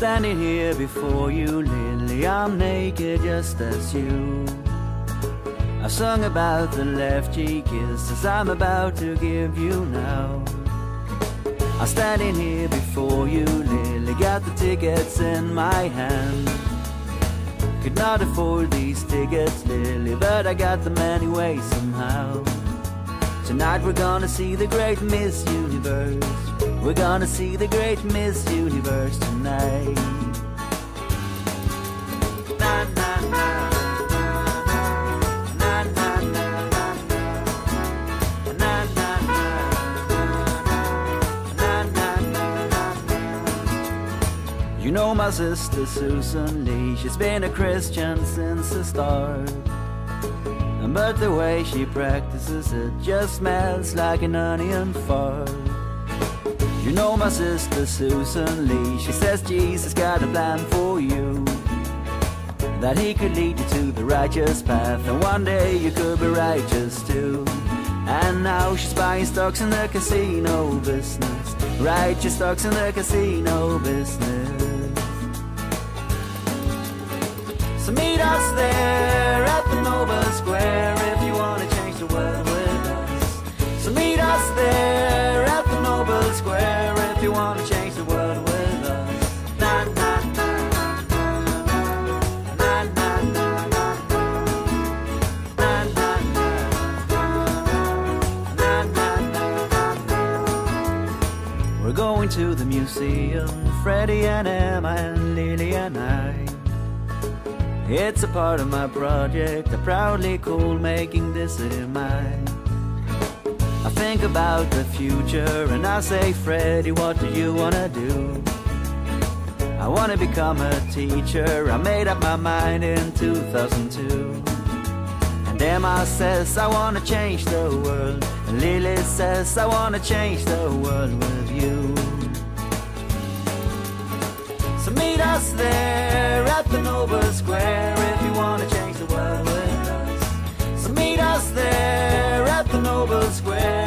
standing here before you, Lily, I'm naked just as you. I've sung about the left cheek kisses I'm about to give you now. I'm standing here before you, Lily, got the tickets in my hand. Could not afford these tickets, Lily, but I got them anyway somehow. Tonight we're gonna see the great Miss Universe. We're gonna see the great Miss Universe tonight. Na, na, na. Na, na, na, na. Na, na, na. Na, na, na. You know my sister Susan Lee, she's been a Christian since the start, but the way she practices it just smells like an onion fart. You know my sister Susan Lee, she says Jesus got a plan for you, that he could lead you to the righteous path, and one day you could be righteous too. And now she's buying stocks in the casino business, righteous stocks in the casino business. So meet us there at the Nobel Square if you want to change the world with us. So meet us there at the Nobel Square. We're going to the museum, Freddie and Emma and Lily and I. It's a part of my project I proudly call making this in mine. I think about the future and I say, Freddie, what do you wanna do? I wanna become a teacher, I made up my mind in 2002. And Emma says, I wanna change the world. And Lily says, I wanna change the world with you. So meet us there at the Nobel Square if you wanna change the world with us. So meet us there at the Nobel Square.